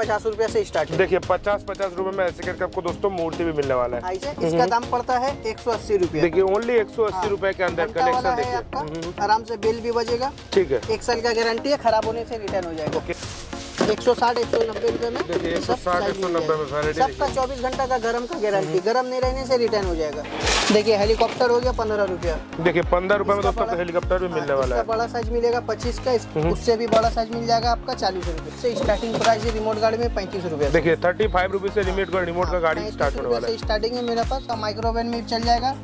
50 रुपए से स्टार्ट है। देखिए 50-50 रुपए में ऐसे करके आपको दोस्तों मूर्ति भी मिलने वाला है। इसका दाम पड़ता है 180 रुपए। देखिए ओनली 180 रुपए के अंदर कलेक्शन देखिए आपका। आराम से बिल भी बजेगा, ठीक है। 1 साल का गारंटी है, खराब होने से रिटर्न हो जाएगा। 160-190 रुपए में देखिए, 160-190 में वैरायटी सबका 24 घंटा का गरम का गारंटी, गरम नहीं रहने से रिटर्न हो जाएगा। देखिए हेलीकॉप्टर हो गया 15 रुपया। देखिए 15 रुपए में दोस्तों हेलीकॉप्टर भी मिलने वाला है। बड़ा साइज मिलेगा 25 का, उससे भी बड़ा साइज मिल जाएगा आपका 40 रुपए से स्टार्टिंग प्राइस है। रिमोट गाड़ी में 35 रुपए। देखिए 35 रुपए से रिमोट का गाड़ी स्टार्ट होने वाला है। स्टार्टिंग है मेरे पास। माइक्रोवेव में भी चल जाएगा,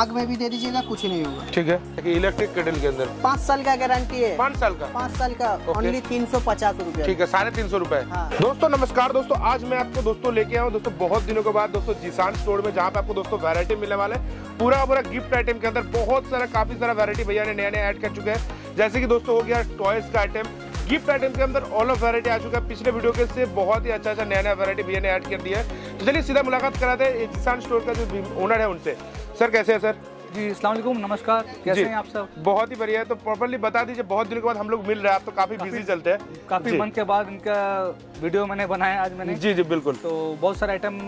आग में भी दे दीजिएगा, कुछ नहीं होगा, ठीक है। इलेक्ट्रिक केटल के अंदर 5 साल का गारंटी है। 5 साल का ओनली 350 रुपए, ठीक है, 350 रुपए। दोस्तों नमस्कार दोस्तों, आज मैं आपको दोस्तों लेके आया हूँ दोस्तों बहुत दिनों के बाद दोस्तों जीशान स्टोर में, जहाँ पे आपको दोस्तों वैरायटी मिलने वाला है। पूरा गिफ्ट आइटम के अंदर बहुत सारा काफी सारा वैरायटी भैया ने नया ऐड कर चुके हैं। जैसे कि दोस्तों हो गया टॉयज का आइटम, गिफ्ट आइटम के अंदर ऑल ऑफ वैरायटी आ चुका है। पिछले वीडियो के से बहुत ही अच्छा नया वैरायटी भैया ने ऐड कर दिया है। तो चलिए सीधा मुलाकात कराते हैं जीशान स्टोर का जो ओनर है उनसे। सर कैसे हैं सर? जी अस्सलाम वालेकुम, नमस्कार, कैसे हैं आप सब? बहुत ही बढ़िया है। तो प्रॉपर्ली बता दीजिए, बहुत दिनों के बाद हम लोग मिल रहे हैं, आप तो काफी बिजी चलते हैं। काफी मन के बाद इनका वीडियो मैंने बनाया आज मैंने। जी जी बिल्कुल। तो बहुत सारे आइटम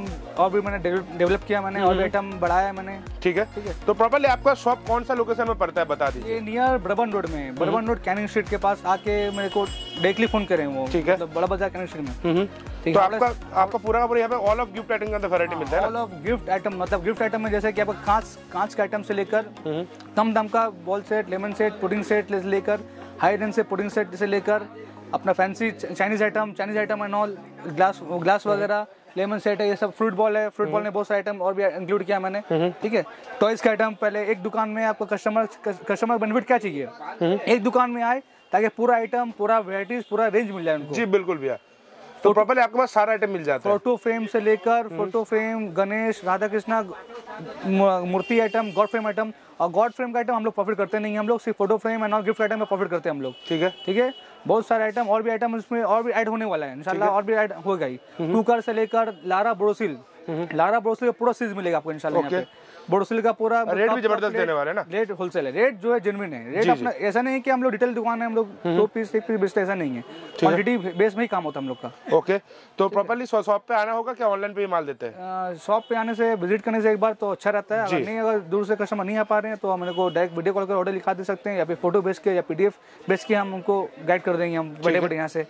और भी मैंने डेवलप किया, मैंने और आइटम बढ़ाया मैंने, ठीक है ठीक है। तो प्रॉपर्ली आपका शॉप कौन सा लोकेशन में पड़ता है बता दीजिए? नियर बड़बन रोड में, बड़बन रोड कैनिंग स्ट्रीट के पास आके मेरे को डायरेक्टली फोन करें वो, ठीक है, बड़ा बाजार कैनिंग स्ट्रीट में। तो आपका पूरा यहाँ पे ऑल ऑफ गिफ्ट आइटम का वैरायटी मिलता है। ऑल ऑफ गिफ्ट आइटम मतलब गिफ्ट आइटम में जैसे कि आपका कांच का आइटम से लेकर कम दाम का ball set, lemon set, pudding set लेकर हाई रेंज से पुडिंग सेट से लेकर अपना fancy Chinese item and all, glass वगैरह, लेमन सेट है, ये सब फ्रूट बॉल में बहुत सारे आइटम और भी इंक्लूड किया मैंने, ठीक है। टॉयज का आइटम पहले एक दुकान में आपको कस्टमर बेनिफिट क्या चाहिए, एक दुकान में आए ताकि पूरा आइटम, पूरा वैरायटीज, पूरा रेंज मिल जाए उनको। जी बिल्कुल भैया। तो प्रॉपर्ली आपके पास सारा आइटम मिल जाता है। फोटो फ्रेम से लेकर फोटो फ्रेम, गणेश, राधा कृष्णा, मूर्ति आइटम, गॉड फ्रेम आइटम। और गॉड फ्रेम का आइटम हम लोग प्रॉफिट करते नहीं, हम लोग सिर्फ photo frame and gift item में प्रॉफिट करते हैं हम लोग, ठीक है ठीक है। बहुत सारे आइटम और भी इसमें और भी ऐड होने वाला है इंशाल्लाह, और भी ऐड होगा ही। कुकर से लेकर लारा ब्रोसिल का पूरा चीज मिलेगा आपको इंशाल्लाह। बोरोसिल का पूरा रेट भी जबरदस्त देने वाले हैं ना, रेट होलसेल है, रेट जो है जेन्युइन है। रेट अपना ऐसा नहीं है कि हम लोग डिटेल दुकान है, हम लोग 2 पीस 1 पीस बेचते, ऐसा नहीं है, क्वांटिटी बेस में ही काम होता है हम लोग का। ओके, तो प्रॉपर्ली शॉप पे आना होगा क्या ऑनलाइन पे ही माल देते हैं? शॉप पे आने से, विजिट करने से एक बार तो अच्छा रहता है। अगर नहीं, अगर दूर से कस्टमर नहीं आ पा रहे हैं तो हम लोग डायरेक्ट वीडियो कॉल कर ऑर्डर लिखा दे सकते हैं, या फिर फोटो भेज के या PDF भेज के हम उनको गाइड कर देंगे हम बड़े बड़े यहाँ से,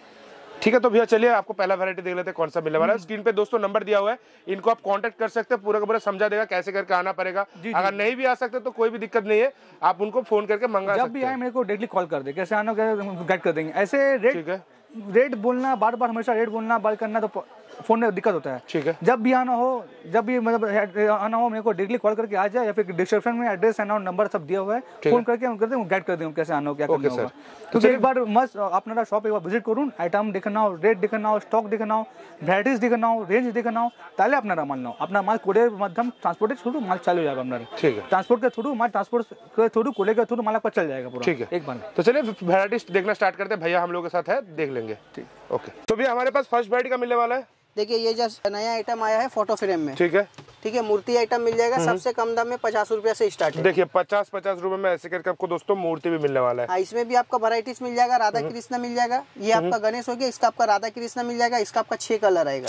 ठीक है। तो भैया चलिए आपको पहला वैरायटी देख लेते हैं कौन सा मिलने वाला है। स्क्रीन पे दोस्तों नंबर दिया हुआ है, इनको आप कांटेक्ट कर सकते हैं, पूरा का पूरा समझा देगा कैसे करके आना पड़ेगा। अगर नहीं भी आ सकते तो कोई भी दिक्कत नहीं है, आप उनको फोन करके मंगा सकते हैं। जब भी आए मेरे को डायरेक्टली कॉल कर दे, कैसे आना गाइड कर देंगे। ऐसे रेट बोलना, बार-बार हमेशा रेट बोलना, बात करना तो फोन में दिक्कत होता है, ठीक है। जब भी आना हो, मतलब आना हो मेरे को डायरेक्टली कॉल करके आ जाए, या फिर डिस्क्रिप्शन में एड्रेस और नंबर सब दिया हुआ है, फोन करके हम करते हैं गाइड कर देंगे कैसे आना हो क्या करना होगा। क्योंकि एक बार मस्त अपना शॉप एक बार विजिट करूँ, आइटम देखना हो, रेट देखना हो, स्टॉक देखना हो, वैराइटीज देखना हो, रेंज देखना हो, ताले अपना माल लो। अपना माल कोरियर माध्यम ट्रांसपोर्ट के थ्रू माल चालू हो जाएगा अपना, ठीक है। ट्रांसपोर्ट के थ्रू कोरियर के थ्रू माल आपका चल जाएगा पूरा, ठीक है एक बार। तो चलिए वैराइटीज देखना स्टार्ट करते हैं, भैया हम लोग के साथ है, देख लेंगे, ठीक ओके। तो भैया हमारे पास फर्स्ट वैरायटी का मिलने वाला है। देखिए ये जस्ट नया आइटम आया है फोटो फ्रेम में, ठीक है ठीक है। मूर्ति आइटम मिल जाएगा सबसे कम दाम में 50 रुपए से स्टार्ट है। देखिए 50-50 रुपए में ऐसे करके आपको दोस्तों मूर्ति भी मिलने वाला है। इसमें भी आपका वैरायटीज मिल जाएगा, राधा कृष्ण मिल जाएगा, ये आपका गणेश हो गया, इसका आपका राधा कृष्ण मिल जाएगा, इसका आपका 6 कलर आएगा,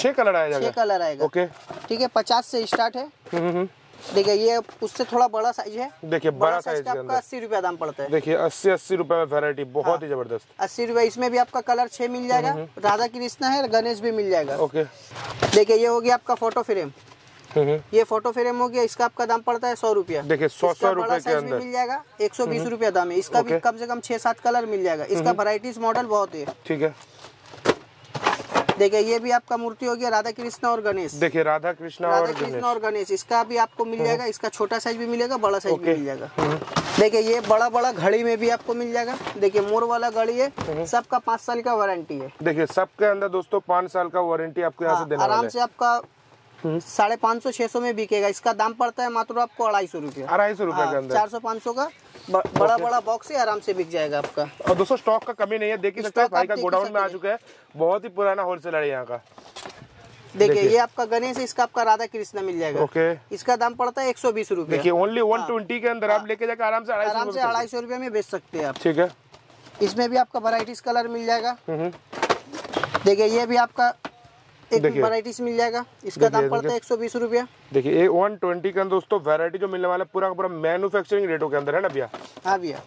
ठीक है। 50 से स्टार्ट है। देखिए ये उससे थोड़ा बड़ा साइज है। देखिए बड़ा साइज आपका 80 रुपया दाम पड़ता है। देखिए 80-80 रुपए में वैरायटी बहुत ही जबरदस्त। 80 रुपए। इसमें भी आपका कलर 6 मिल जाएगा, राधा कृष्णा है, गणेश भी मिल जाएगा, ओके। देखिए ये हो गया आपका फोटो फ्रेम, ये फोटो फ्रेम हो गया, इसका आपका दाम पड़ता है 100 रुपया। देखिए 100-100 रुपए के अंदर मिल जाएगा, 120 रुपया दाम है। इसका भी कम से कम 6-7 कलर मिल जाएगा, इसका वैरायटीज मॉडल बहुत है, ठीक है। देखिए ये भी आपका मूर्ति हो गया, राधा कृष्णा और गणेश। देखिए राधा कृष्णा और गणेश इसका भी आपको मिल जाएगा, इसका छोटा साइज भी मिलेगा, बड़ा साइज भी मिल जाएगा। देखिए ये बड़ा घड़ी में भी आपको मिल जाएगा। देखिए मोर वाला घड़ी है, सबका 5 साल का वारंटी है। देखिए सबके अंदर दोस्तों 5 साल का वारंटी आपको यहाँ से देना है। आराम से आपका 550-600 में बिकेगा। इसका दाम पड़ता है मात्र आपको 250 रुपया, 400-500 का बड़ा बॉक्स है, आराम से बिक जाएगा आपका। और दोस्तों स्टॉक का कमी नहीं है, देख ही सकते हैं, भाई का गोडाउन में आ चुका है, बहुत ही पुराना होलसेलर है यहाँ का। देखिए ये आपका गणेश है, इसका आपका राधा कृष्णा मिल जाएगा, ओके। इसका दाम पड़ता है 120 रुपया। देखिए ओनली 120 के अंदर आप लेके जाकर आराम से 250 रुपये में बेच सकते हैं आप, ठीक है। इसमें भी आपका वैरायटीज कलर मिल जाएगा। देखिए ये भी आपका एक वैरायटीज मिल जाएगा। इसका दाम पड़ता है 120 रुपया। देखिए ये 120 के अंदर दोस्तों वैरायटी जो मिलने वाला पूरा पूरा मैन्युफैक्चरिंग रेटों के अंदर है ना भैया? हाँ भैया।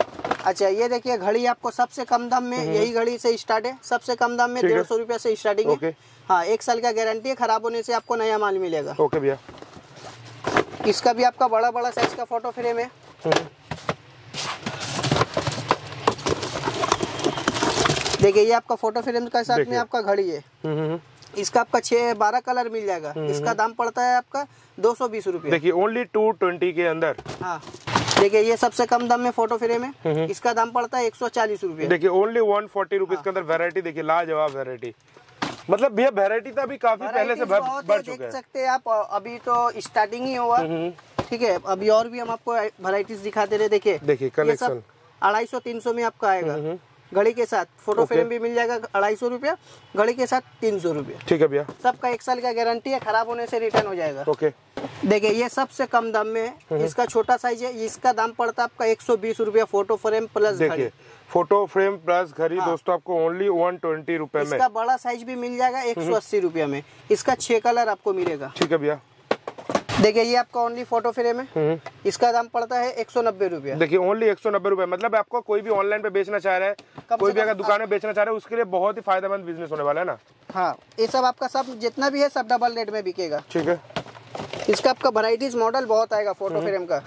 अच्छा ये देखिए घड़ी आपको सबसे कम दाम में, यही घड़ी से स्टार्ट है, सबसे कम दाम में 150 रुपया से स्टार्टिंग है। हाँ 1 साल का गारंटी है, खराब होने से आपको नया माल मिलेगा। ओके भैया। इसका भी आपका बड़ा बड़ा साइज का फोटो फ्रेम है। देखिए ये आपका फोटो फ्रेम का साथ में आपका घड़ी है। इसका आपका 6-12 कलर मिल जाएगा। इसका दाम पड़ता है आपका 220 रुपये। देखिए ओनली 220 के अंदर। हाँ देखिए ये सबसे कम दाम में फोटो फ्रेम है। इसका दाम पड़ता है 140 रुपये। देखिए ओनली 140 रुपीज के अंदर वैरायटी। देखिए लाजवाब वैरायटी, मतलब भैया वैरायटी तो अभी काफी पहले से बढ़ चुका है, देख सकते हैं आप। अभी तो स्टार्टिंग ही हुआ, ठीक है। अभी और भी हम आपको वैरायटीज दिखाते रहे। देखिए देखिए कलेक्शन 250-300 में आपका आएगा घड़ी के साथ। फोटो फ्रेम भी मिल जाएगा 250 रुपया, घड़ी के साथ 300 रुपया। ठीक है भैया। सबका 1 साल का गारंटी है, खराब होने से रिटर्न हो जाएगा। ओके। देखिए ये सबसे कम दाम में है, इसका छोटा साइज है। इसका दाम पड़ता है आपका 120 रुपया। फोटो फ्रेम प्लस घड़ी, फोटो फ्रेम प्लस घड़ी दोस्तों आपको ओनली 120 रुपये में। इसका बड़ा साइज भी मिल जाएगा 180 रुपया में। इसका 6 कलर आपको मिलेगा। ठीक है भैया। देखिए ये आपका ओनली फोटो फ्रेम है। इसका दाम पड़ता है 190 रुपया। देखिए ओनली 190 रुपये, मतलब आपको कोई भी ऑनलाइन पे बेचना चाह रहा है, कोई भी अगर दुकान में बेचना चाह रहा है, उसके लिए बहुत ही फायदेमंद बिजनेस होने वाला है ना। हाँ ये सब आपका सब जितना भी है सब डबल रेट में बिकेगा। ठीक है। इसका आपका वैरायटीज मॉडल बहुत आएगा फोटो फ्रेम का।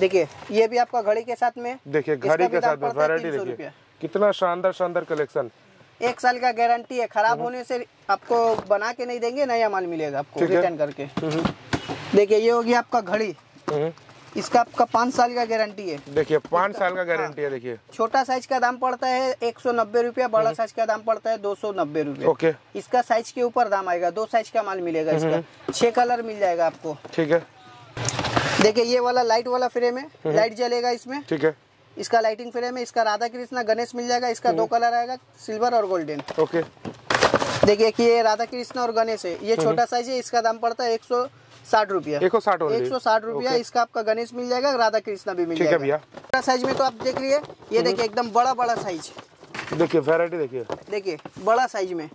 देखिए ये भी आपका घड़ी के साथ में। देखिए घड़ी के साथ में वैरायटी देखिए कितना शानदार शानदार कलेक्शन। 1 साल का गारंटी है, खराब होने से आपको बना के नहीं देंगे, नया माल मिलेगा आपको रिटर्न करके। देखिए ये होगी आपका घड़ी। इसका आपका 5 साल का गारंटी है। देखिए 5 साल का गारंटी है। देखिए छोटा साइज का दाम पड़ता है 190 रुपया, बड़ा साइज का दाम पड़ता है 290 रुपया। ओके। इसका साइज के ऊपर दाम आएगा, 2 साइज का माल मिलेगा। इसका 6 कलर मिल जाएगा आपको। ठीक है। देखिए ये वाला लाइट वाला फ्रेम है, लाइट जलेगा इसमें। ठीक है। इसका लाइटिंग फ्रेम है। इसका राधा कृष्ण गणेश मिल जाएगा। इसका 2 कलर आएगा, सिल्वर और गोल्डन। ओके। देखिए कि ये राधा कृष्ण और गणेश है, ये छोटा साइज है। इसका दाम पड़ता है 160 रुपया। 160 रुपया। इसका आपका गणेश मिल जाएगा, राधा कृष्णा भी मिल जाएगा। भैया छोटा साइज में तो आप देख लिए, ये देखिए एकदम बड़ा बड़ा साइज। देखिए वैरायटी देखिए, देखिए बड़ा साइज में।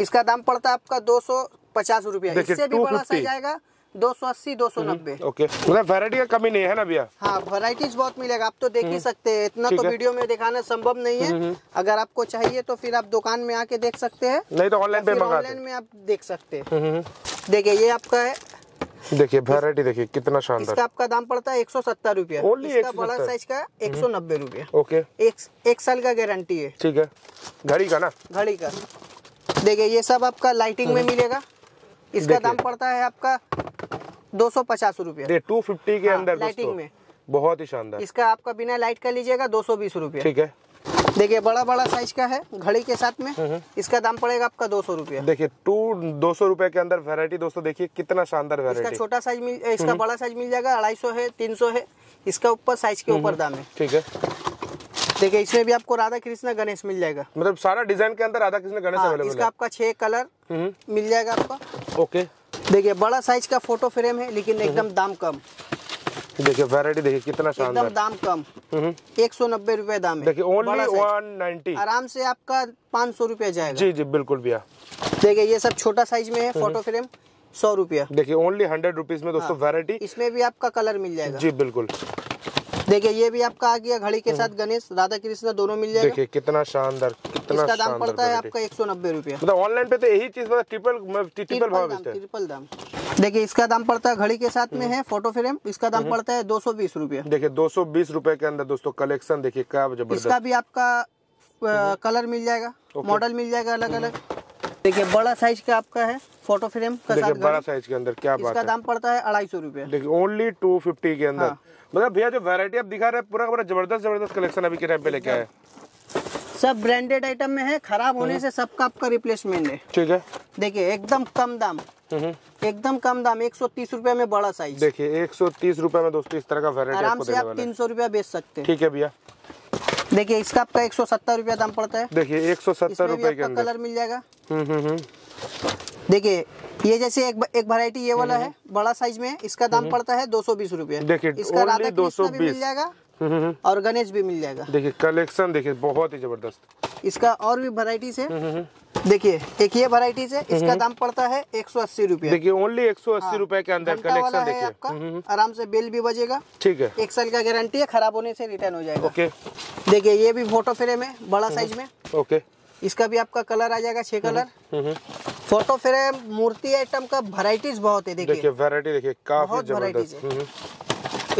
इसका दाम पड़ता है आपका 250 रुपया। इससे भी बड़ा साइज आएगा 280, 290। ओके, मतलब वैरायटी का कमी नहीं है ना भैया? हाँ वैरायटीज बहुत मिलेगा, आप तो देख ही सकते हैं। इतना तो वीडियो में दिखाना संभव नहीं है। अगर आपको चाहिए तो फिर आप दुकान में आके देख सकते हैं, नहीं तो ऑनलाइन पे मंगाते हैं, ऑनलाइन में आप देख सकते हैं। देखिए ये आपका है, देखिए वैरायटी देखिए कितना शानदार। इसका आपका दाम पड़ता है 170 रुपया। इसका बड़ा साइज का 190 रुपया। ओके। 1 साल का गारंटी है। ठीक है। घड़ी का ना, घड़ी का। देखिये ये सब आपका लाइटिंग में मिलेगा। इसका दाम पड़ता है आपका 250 रुपया। 250 के अंदर लाइटिंग में, बहुत ही शानदार। इसका आपका बिना लाइट का लीजिएगा 220 रुपया। ठीक है। देखिए बड़ा बड़ा साइज का है घड़ी के साथ में। इसका दाम पड़ेगा आपका 200 रुपया। देखिए 200 रुपए के अंदर वैरायटी दोस्तों देखिए कितना शानदार वैरायटी। इसका छोटा साइज मिल, इसका बड़ा साइज मिल जाएगा 250 है, 300 है। इसका ऊपर साइज के ऊपर दाम है। ठीक है। देखिए इसमें भी आपको राधा कृष्ण गणेश मिल जाएगा, मतलब सारा डिजाइन के अंदर राधा कृष्ण गणेश अवेलेबल है। इसका आपका 6 कलर मिल जाएगा आपका। ओके। देखिए बड़ा साइज का फोटो फ्रेम है, लेकिन एकदम दाम कम। देखिए वैरायटी देखिए कितना शानदार, एकदम दाम कम। 190 रुपए दाम है। देखिए ओनली 190, आराम से आपका 500 रुपया जाएगा। जी जी बिल्कुल भैया। देखिए ये सब छोटा साइज में है, फोटो फ्रेम 100 रुपया। देखिए ओनली 100 रुपीज में दोस्तों वैरायटी। इसमें भी आपका कलर मिल जाएगा। जी बिल्कुल। देखिए ये भी आपका आ गया घड़ी के साथ गणेश, राधा कृष्ण दोनों मिल जाएगा। देखिए कितना शानदार, कितना। इसका दाम पड़ता है आपका 190 रुपया। मतलब ऑनलाइन पे तो यही चीज ट्रिपल भाव है, ट्रिपल दाम। देखिए इसका दाम पड़ता है घड़ी के साथ में है, फोटो फ्रेम। इसका दाम पड़ता है 220 रुपया। देखिए 220 रुपए के अंदर दोस्तों कलेक्शन देखिए क्या जबरदस्त। इसका भी आपका कलर मिल जाएगा, मॉडल मिल जाएगा अलग अलग। देखिए बड़ा साइज का आपका है फोटो फ्रेम का साथ, बड़ा साइज के अंदर क्या बात है। इसका दाम पड़ता है 250 रुपया। देखिए ओनली 250 के अंदर। मतलब भैया जो वैरायटी आप दिखा रहे हैं पूरा पूरा जबरदस्त जबरदस्त कलेक्शन अभी के टाइम पे लेके आए, सब ब्रांडेड आइटम में है, खराब होने से सबका आपका रिप्लेसमेंट है। ठीक है। देखिए एकदम कम दाम, एकदम कम दाम 130 रुपए में बड़ा साइज। देखिए 130 रुपए में दोस्तों इस तरह का वैरायटी आराम से आप 300 रुपया बेच सकते हैं। ठीक है भैया। देखिए इसका आपका 170 रुपया दाम पड़ता है। देखिए 170 रुपए के अंदर कलर मिल जाएगा। देखिए ये जैसे एक वैरायटी ये वाला है बड़ा साइज में, इसका दाम पड़ता है 220 रुपया। देखिए इसका राधा कृष्ण भी मिल जाएगा और गणेश भी मिल जाएगा। देखिए कलेक्शन देखिए बहुत ही जबरदस्त। इसका और भी वैरायटीज है। देखिए एक ये वैरायटीज है, इसका दाम पड़ता है 180 रुपये। देखिए ओनली 180 रुपए के अंदर कलेक्शन देखिए आपका, आराम से बिल भी बजेगा, ठीक है, 1 साल का गारंटी है, खराब होने से रिटर्न हो जाएगा। ओके देखिए ये भी फोटो फ्रेम है बड़ा साइज में, ओके इसका भी आपका कलर आ जाएगा 6 कलर। फोटो फ्रेम मूर्ति आइटम का वैरायटीज बहुत है, देखिए वैरायटी देखिए बहुत वैरायटीज है,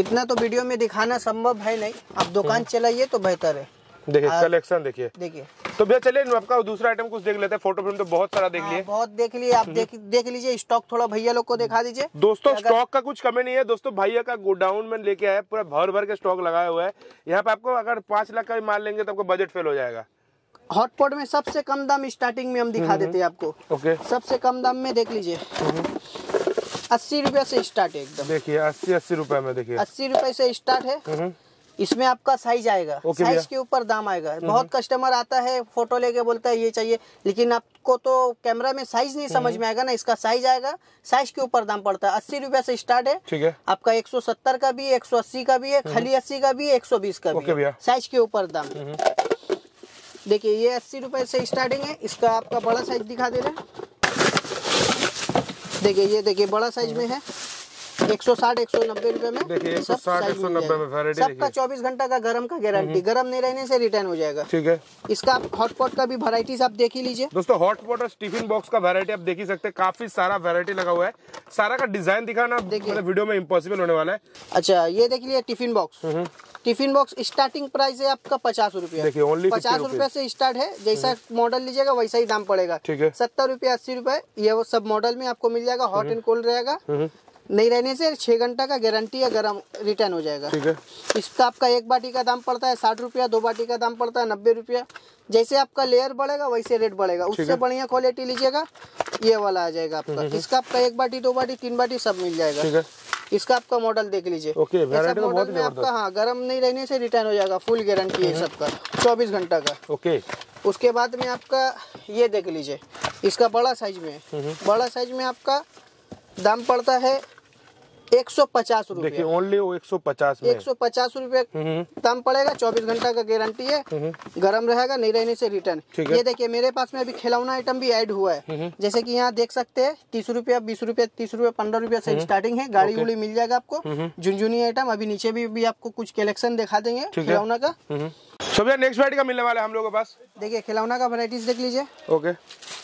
इतना तो वीडियो में दिखाना संभव है नहीं, आप दुकान चलाइए तो बेहतर है। देखिए कलेक्शन देखिए तो भैया चलिए आपका दूसरा आइटम कुछ देख लेते हैं। फोटो फ्रेम तो बहुत सारा देख लिए, बहुत देख लिए आप, देख लीजिए स्टॉक थोड़ा भैया लोग को दिखा दीजिए। दोस्तों स्टॉक का कुछ कमी नहीं है दोस्तों, भैया का गोडाउन में लेके आए, पूरा भर भर के स्टॉक लगाया हुआ है। यहाँ पे आपको अगर 5 लाख का भी माल लेंगे तो आपको बजट फेल हो जाएगा। हॉटपॉट में सबसे कम दाम स्टार्टिंग में हम दिखा देते हैं आपको, सबसे कम दाम में देख लीजिए 80 रुपए से स्टार्ट है एकदम, देखिए 80 रुपए में, देखिए 80 रुपए से स्टार्ट है। इसमें आपका साइज आएगा, साइज के ऊपर दाम आएगा। बहुत कस्टमर आता है फोटो लेके बोलता है ये चाहिए, लेकिन आपको तो कैमरा में साइज नहीं समझ में आएगा ना, इसका साइज आएगा, साइज के ऊपर दाम पड़ता है। 80 रुपए से स्टार्ट है, ठीक है, आपका 170 का भी है, 180 का भी है, खाली 80 का भी है, 120 का भी है, साइज के ऊपर दाम। देखिए ये 80 रुपए से स्टार्टिंग है, इसका आपका बड़ा साइज दिखा दे रहा, देखिए ये देखिए बड़ा साइज में है 160-190 रुपए में, देखिए 160-190 में वैरायटी सबका 24 घंटा का गर्म का गारंटी, गर्म नहीं रहने से रिटर्न हो जाएगा, ठीक है। इसका हॉटपॉट का भी वैरायटी आप देख ही लीजिए दोस्तों, हॉटपॉट और टिफिन बॉक्स का वैरायटी आप देख ही सकते हैं, काफी सारा वैरायटी लगा हुआ है। सारा का डिजाइन दिखाना मतलब वीडियो में इम्पॉसिबल होने वाला है। अच्छा ये देख लीजिए tiffin box, tiffin box starting price है आपका 50 रुपया, देखिए ओनली 50 रुपए से स्टार्ट है, जैसा मॉडल लीजिएगा वैसा ही दाम पड़ेगा, ठीक है, 70 रुपये 80 रुपए ये सब मॉडल में आपको मिल जाएगा। हॉट एंड कोल्ड रहेगा, नहीं रहने से 6 घंटा का गारंटी है, गरम रिटर्न हो जाएगा, ठीक है। इसका आपका 1 बाटी का दाम पड़ता है 60 रुपया, 2 बाटी का दाम पड़ता है 90 रुपया। जैसे आपका लेयर बढ़ेगा वैसे रेट बढ़ेगा, उससे बढ़िया क्वालिटी लीजिएगा ये वाला आ जाएगा आपका। इसका आपका 1 बाटी, 2 बाटी, 3 बाटी सब मिल जाएगा। इसका आपका मॉडल देख लीजिए, मॉडल में आपका गरम नहीं रहने से रिटर्न हो जाएगा, फुल गारंटी है सबका 24 घंटा का। ओके उसके बाद में आपका ये देख लीजिए, इसका बड़ा साइज में, बड़ा साइज में आपका दाम पड़ता है 150 रुपये, देखिए ओनली 150 में 150 रुपये दाम पड़ेगा, 24 घंटा का गारंटी है, गरम रहेगा, नहीं रहने से रिटर्न। ये देखिए मेरे पास में अभी खिलौना आइटम भी ऐड हुआ है, जैसे कि यहाँ देख सकते हैं 30 रुपया, 20 रुपये, 30 रुपये, 15 रुपये से स्टार्टिंग है। गाड़ी उड़ी मिल जाएगा आपको, झुनझुनी आइटम। अभी नीचे भी आपको कुछ कलेक्शन दिखा देंगे खिलौना का। सब नेक्स्ट वैरायटी का मिलने वाला है हम लोगों के पास। देखिए खिलौना का वैरायटीज देख लीजिए। ओके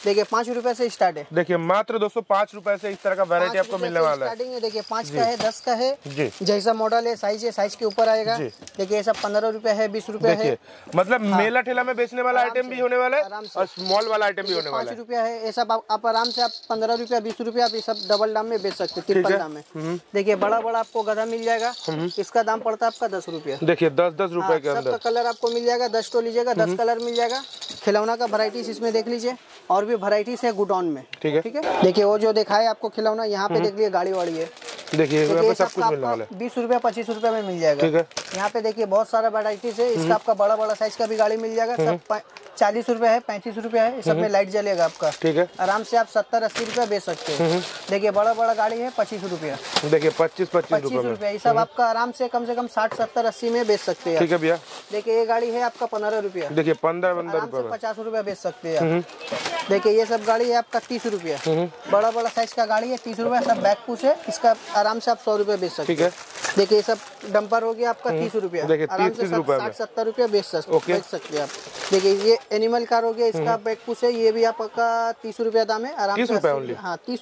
देखिए 5 रुपए से स्टार्ट है। देखिए मात्र दोस्तों 5 रुपए से इस तरह का वैरायटी आपको मिलने वाला है। स्टार्टिंग है देखिए 5 का है, 10 का है, जैसा मॉडल है, साइज है, साइज के ऊपर आएगा। देखिए ये सब 15 रुपए है, 20 रुपए है, मतलब मेला ठेला में बेचने वाला आइटम भी होने वाला है और स्मॉल वाला आइटम भी होने वाला है। 5 रुपया है, ये सब आप आराम से आप 15 रुपया, 20 रुपया आप ये सब डबल दाम में बेच सकते, ट्रिपल दाम में। देखिए बड़ा बड़ा आपको गधा मिल जाएगा, इसका दाम पड़ता है आपका 10 रुपया। देखिए 10-10 रुपए के अंदर कलर आपको मिल जाएगा, 10 तो लीजिएगा 10 कलर मिल जाएगा। खिलौना का वैरायटीज इसमें देख लीजिए, और भी वैरायटीज है गुडाउन में, ठीक है, ठीक है। देखिए वो जो दिखाया आपको खिलौना, यहाँ पे देख लीजिए गाड़ी वाड़ी है, देखिए सब कुछ मिलने वाला है, 20 रुपया 25 रुपया में मिल जाएगा, ठीक है। यहाँ पे देखिए बहुत सारा वैरायटीज है। इसका आपका बड़ा बड़ा साइज का भी गाड़ी मिल जाएगा, सब 40 रुपया है, 35 रुपया है, सब में लाइट जलेगा आपका, ठीक है। आराम से आप 70-80 रुपया बेच सकते हैं। देखिए बड़ा बड़ा गाड़ी है 25 रुपया, देखिए 25-25 रुपया, ये सब आपका आराम से कम 60-70-80 में बेच सकते हैं, ठीक है भैया। देखिए ये गाड़ी है आपका 15 रुपया, देखिए 15-15 रुपया, 50 रुपया बेच सकते हैं। देखिए ये सब गाड़ी है आपका 30 रुपया, बड़ा बड़ा साइज का गाड़ी है 30 रुपया, सब बैक पूछ है, इसका आराम से आप 100 रुपया बेच सकते हैं। देखिए ये सब डंपर हो गया आपका 30 रुपया, आराम से 60-70 रुपया बेच सकते हैं आप। देखिए ये एनिमल कार हो गया, इसका बैक पूछ है, ये भी आपका 30 रुपया दाम है, आराम से 30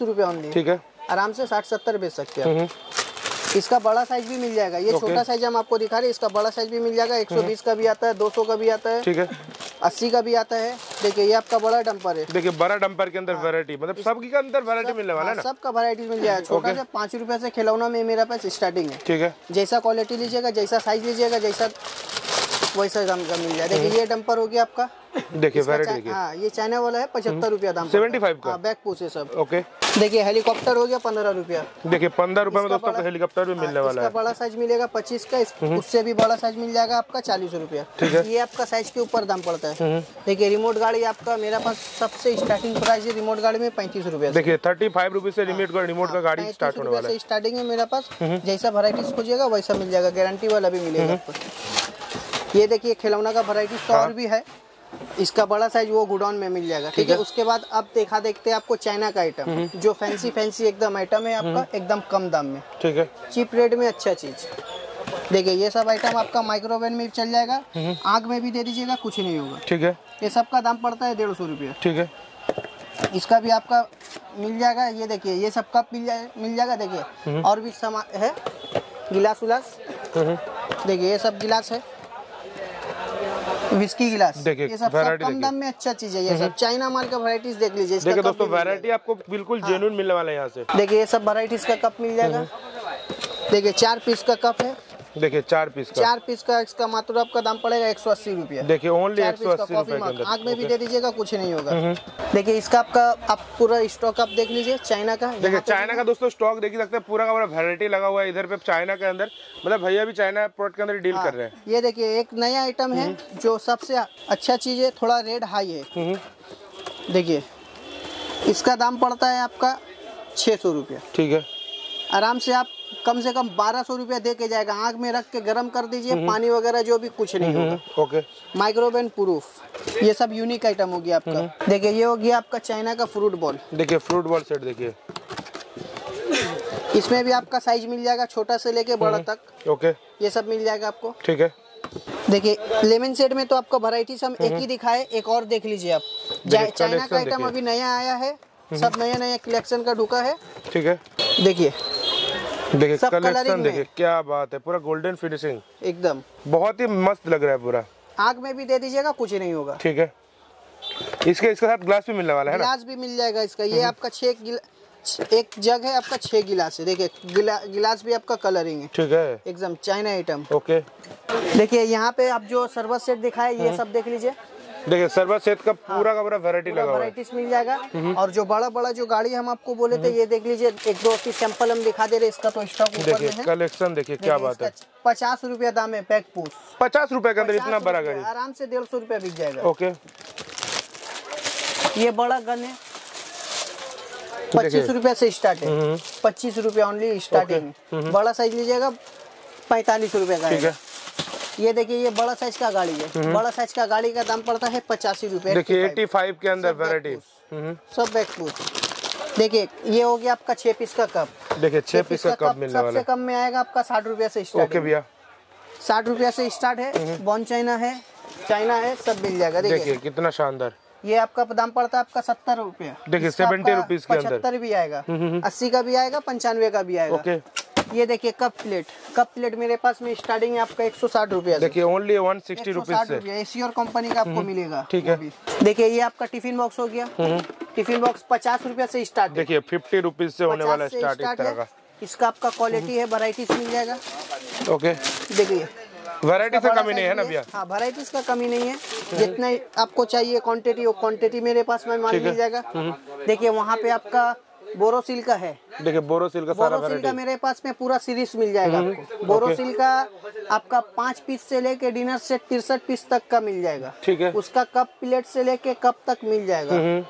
रुपया ओनली, ठीक है, आराम से 60-70 बेच सकते हैं आप। इसका बड़ा साइज भी मिल जाएगा, ये छोटा साइज हम आपको दिखा रहे हैं, इसका बड़ा साइज भी मिल जाएगा। 120 का भी आता है, 200 का भी आता है, ठीक है, 80 का भी आता है। देखिए ये आपका बड़ा डंपर है, देखिए बड़ा डंपर के अंदर वैरायटी, मतलब सबके अंदर वैरायटी मिलने वाला है ना, सबका वैरायटी मिल जाएगा। छोटा सा 5 रुपए से खिलौना में मेरे पास स्टार्टिंग है, ठीक है, जैसा क्वालिटी लीजिएगा, जैसा साइज लीजिएगा, जैसा वैसा दाम का मिल जाएगा। देखिए ये डंपर हो गया आपका, देखिए वैरायटी, हाँ ये चाइना वाला है, 75 रुपया दाम, 75 का बैक पूछ है सब। ओके देखिए हेलीकॉप्टर हो गया 15 रुपया, देखिए 15 रुपए में दोस्तों हेलीकॉप्टर भी मिलने वाला है। इसका बड़ा साइज मिलेगा 25 का, उससे भी बड़ा साइज मिल जाएगा आपका 40 रुपया, ठीक है, ये आपका साइज के ऊपर दाम पड़ता है। देखिए रिमोट गाड़ी आपका मेरे पास सबसे स्टार्टिंग प्राइस है रिमोट गाड़ी में 35 रुपया, देखिए 35 रुपये से रिमोट का गाड़ी स्टार्ट होने वाला है, स्टार्टिंग है मेरे पास। जैसा वैरायटीज खोजिएगा वैसा मिल जाएगा, गारंटी वाला भी मिलेगा। ये देखिए खिलौना का वैरायटी और भी है, इसका बड़ा साइज वो गुडाउन में मिल जाएगा, ठीक है। उसके बाद अब देखा देखते आपको चाइना का आइटम, जो फैंसी फैंसी एकदम आइटम है आपका, एकदम कम दाम में, ठीक है, चीप रेट में अच्छा चीज। देखिए ये सब आइटम आपका माइक्रोवेव में चल जाएगा, आग में भी दे दीजिएगा, कुछ नहीं होगा, ठीक है। ये सब का दाम पड़ता है 150 रुपया, ठीक है। इसका भी आपका मिल जाएगा, ये देखिए ये सब का मिल जाएगा। देखिए और भी सामान है, गिलास उलास, देखिए ये सब गिलास है, विस्की गिलास, ये सब कम दाम में अच्छा चीज है। ये सब चाइना माल का वैरायटीज देख लीजिए। देखिए दोस्तों वैरायटी आपको बिल्कुल जेन्युइन मिलने वाला है यहाँ से। देखिए ये सब वैरायटीज का कप मिल जाएगा। देखिए 4 पीस का कप है, देखिए 4 पीस का, 4 पीस का इसका मात्र आपका दाम पड़ेगा 180 रुपया। देखिए ओनली 180 रुपये। आग में भी दे दीजिएगा, कुछ नहीं होगा। देखिए इसका आपका आप पूरा स्टॉक आप देख लीजिए चाइना का। देखिए चाइना का दोस्तों स्टॉक देख ही सकते हैं, पूरा का पूरा वैरायटी लगा हुआ है इधर पे चाइना के अंदर, मतलब भैया भी चाइना प्रोडक्ट के अंदर डील कर रहे हैं। ये देखिए एक नया आइटम है जो सबसे अच्छा चीज है, थोड़ा रेट हाई है। देखिये इसका दाम पड़ता है आपका 600 रुपया, ठीक है। आराम से कम 1200 रुपया दे के जाएगा। आग में रख के गर्म कर दीजिए, पानी वगैरह जो भी, कुछ नहीं होगा, ओके। माइक्रोवेव प्रूफ, ये सब यूनिक आइटम होगी आपका। देखिए ये हो गया आपका चाइना का फ्रूट बॉल। देखिए फ्रूट बॉल सेट, देखिए इसमें भी आपका साइज मिल जाएगा, छोटा से लेके बड़ा तक, ओके। ये सब मिल जाएगा आपको, ठीक है। देखिए लेमन सेट में तो आपका वैरायटीज हम एक ही दिखाए, एक और देख लीजिए आप। चाइना का आइटम अभी नया आया है, सब नया नया कलेक्शन का ढूंका है, ठीक है। देखिए सब कलेक्शन, देखिए क्या बात है, पूरा गोल्डन फिनिशिंग एकदम, बहुत ही मस्त लग रहा है पूरा। आग में भी दे दीजिएगा, कुछ नहीं होगा, ठीक है। इसके इसके साथ ग्लास भी मिलने वाला है ना? ग्लास भी मिल जाएगा इसका। ये आपका 6 एक जग है आपका, 6 गिलास है। देखिए गिलास भी आपका कलरिंग है, ठीक है, एकदम चाइना आइटम, ओके। देखिए यहाँ पे आप जो सर्विस सेट दिखाए ये सब देख लीजिए। देखिए सर्वर सेट का पूरा का पूरा वैरायटी लगा हुआ है, मिल जाएगा। और जो बड़ा बड़ा जो गाड़ी हम आपको बोले थे ये देख लीजिए, 1-2 की सैंपल हम दिखा दे रहे, इसका तो स्टॉक ऊपर में है। कलेक्शन देखिए क्या बात है। 50 रुपया दाम है पैक पूछ, 50 रुपए के अंदर इतना बड़ा गाड़ी, आराम से 150 रुपया बिक जाएगा, ओके। ये बड़ा गन है, 25 रुपया से स्टार्ट है, 25 रुपया ओनली स्टार्टिंग। बड़ा साइज लीजिएगा 45 रुपये का। ये देखिए ये बड़ा साइज का गाड़ी है, बड़ा साइज का गाड़ी का दाम पड़ता है 85 रुपये। देखिए 85 के अंदर वैरायटी सब बैक पूछ। देखिए ये हो गया आपका 6 पीस का कप। देखिए 6 पीस का कप मिलने वाला है, सबसे कम में आएगा आपका 60 रुपया से स्टार्ट, ओके भैया, 60 रुपया से स्टार्ट है। बॉन चाइना है, चाइना है, सब मिल जाएगा। देखिए कितना शानदार। ये आपका दाम पड़ता है आपका 70 रुपया। देखिए 70 रुपीज के अंदर 75 भी आएगा, 80 का भी आएगा, 95 का भी आएगा। ये देखिए कप प्लेट, कप प्लेट मेरे पास में स्टार्टिंग है आपका 160 रुपया। देखिए ओनली 160 रुपीज से एशियर कंपनी का आपको मिलेगा, ठीक है। देखिए ये आपका टिफिन बॉक्स हो गया, टिफिन बॉक्स 50 रुपया से स्टार्ट। देखिए 50 रुपीज से होने वाला स्टार्ट इस तरह का। इसका आपका क्वालिटी है, वैरायटीज मिल जाएगा, ओके। देखिए वैरायटी से कमी नहीं है ना भैया? हाँ वैरायटीज का कमी नहीं है, जितना आपको चाहिए क्वान्टिटी, वो क्वान्टिटी मेरे पास में माल मिल जाएगा। देखिए वहाँ पे आपका बोरोसिल का है। देखिए बोरोसिल का सारा वैरायटी का मेरे पास में पूरा सीरीज मिल जाएगा आपको। बोरोसिल का आपका 5 पीस से लेके डिनर सेट 63 पीस तक का मिल जाएगा, ठीक है। उसका कप प्लेट से लेके कप तक मिल जाएगा।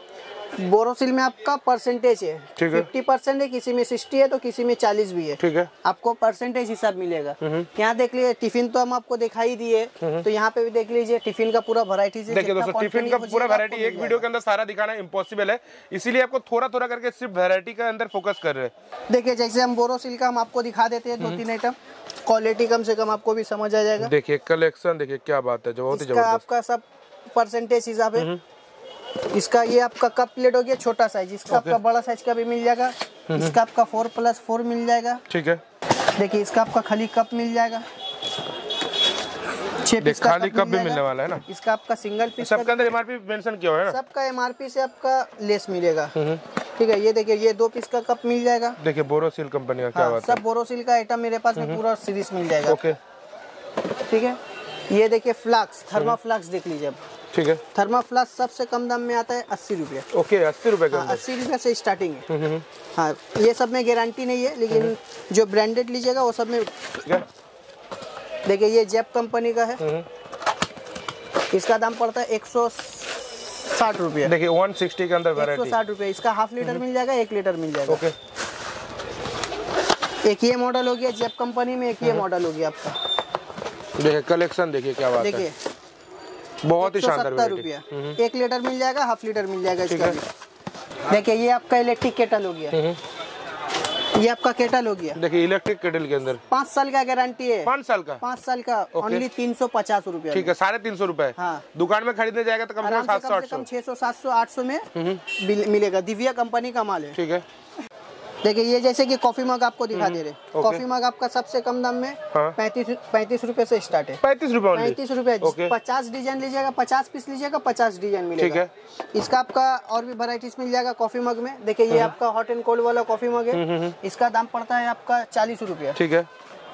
बोरोसिल में आपका परसेंटेज है, 50% है, किसी में 60 है तो किसी में 40 भी है, ठीक है। आपको परसेंटेज हिसाब मिलेगा। यहाँ देख लीजिए टिफिन तो हम आपको दिखाई दिए, तो यहाँ पे भी देख लीजिए टिफिन का पूरा वैरायटी। देखिए दोस्तों टिफिन का पूरा वैरायटी एक वीडियो के अंदर सारा दिखाना इम्पॉसिबल है, इसीलिए आपको थोड़ा थोड़ा करके सिर्फ वैरायटी के अंदर फोकस कर रहे हैं। देखिए जैसे हम बोरोसिल का हम आपको दिखा देते हैं 2-3 आइटम, क्वालिटी कम से कम आपको भी समझ आ जाएगा। देखिए कलेक्शन, देखिए क्या बात है, बहुत ही जबरदस्त। आपका सब परसेंटेज हिसाब है। इसका ये आपका कप प्लेट हो गया छोटा साइज, इसका आपका बड़ा साइज का भी मिल जाएगा। इसका आपका 4+4 मिल जाएगा, ठीक है। देखिए इसका आपका खाली कप मिल जाएगा, 6 पीस का खाली कप भी मिलने वाला है ना। इसका आपका सिंगल पीस, सबका अंदर एमआरपी मेंशन किया हुआ है ना, सबका एमआरपी से आपका लेस मिलेगा, ठीक है। ये देखिए ये 2 पीस का कप मिल जाएगा। देखिए बोरोसिल कंपनी का, क्या बात है, सब बोरोसिल का आइटम मेरे पास में पूरा सीरीज मिल जाएगा, ओके, ठीक है। ये देखिए फ्लक्स, थर्मा फ्लक्स देख लीजिए, ठीक है। थर्मा फ्लक्स सबसे कम दाम में आता है 80 रुपया, ओके। 80 रुपये का, 80 रुपये से स्टार्टिंग है। हाँ ये सब में गारंटी नहीं है, लेकिन जो ब्रांडेड लीजिएगा वो सब में। देखिए ये जेप कंपनी का है, इसका दाम पड़ता है 160 रुपया। देखिए 160 के अंदर वैरायटी, 160 रुपये। इसका हाफ लीटर मिल जाएगा, 1 लीटर मिल जाएगा, ओके। एक ये मॉडल हो गया जेप कंपनी में, एक ये मॉडल हो गया आपका। देखिए कलेक्शन, देखिए क्या बात है। देखिए बहुत ही शानदार रुपया। 1 लीटर मिल जाएगा, हाफ लीटर मिल जाएगा इसका। देखिए ये आपका इलेक्ट्रिक केटल हो गया, ये आपका केटल हो गया। देखिए इलेक्ट्रिक केटल के अंदर 5 साल का गारंटी है। 5 साल का? 5 साल का, ओनली 350 रूपये। ठीक है, 350 रूपये। हाँ। दुकान में खरीदने जाएगा तो कम से कम 600, 700, 800 में मिलेगा। दिव्या कंपनी का माल है। ठीक है, देखिए ये जैसे कि कॉफी मग आपको दिखा दे रहे। कॉफी मग आपका सबसे कम दाम में 35 रूपए से स्टार्ट है। 35 रूपए। 50 डिजाइन लीजिएगा, 50 पीस लीजिएगा, 50 डिजाइन मिलेगा। इसका आपका और भी वैरायटीज मिल जाएगा कॉफी मग में। देखिए ये आपका हॉट एंड कोल्ड वाला कॉफी मग है, इसका दाम पड़ता है आपका 40 रूपया। ठीक है,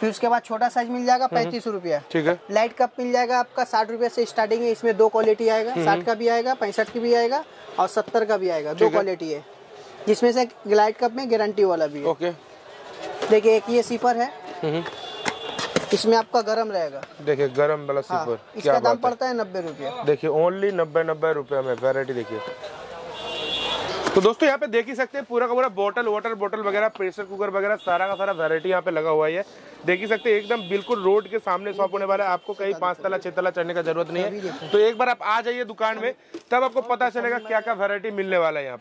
फिर उसके बाद छोटा साइज मिल जाएगा 35 रूपया। ठीक है, लाइट कप मिल जाएगा आपका 60 रूपये से स्टार्टिंग है। इसमें 2 क्वालिटी आएगा, 60 का भी आएगा, 65 की भी आएगा और 70 का भी आएगा। 2 क्वालिटी है, जिसमें से ग्लाइड कप में गारंटी वाला भी है। ओके, देखिए एक ये सीपर है, इसमें आपका गरम रहेगा। देखिए गरम वाला सीपर। हाँ, इसका दाम पड़ता है 90 रूपया। देखिए ओनली 90 रूपया में वैरायटी। देखिए तो दोस्तों यहाँ पे देख ही सकते हैं पूरा का पूरा बोतल वाटर बोतल वगैरह, प्रेशर कुकर वगैरह सारा का सारा वैरायटी यहाँ पे लगा हुआ है। देख ही सकते हैं एकदम बिल्कुल रोड के सामने शॉप होने वाला है। आपको कहीं 5 तला 6 तला चढ़ने का जरूरत नहीं है। तो एक बार आप आ जाइए दुकान में, तब आपको पता चलेगा क्या क्या वैरायटी मिलने वाला है यहाँ।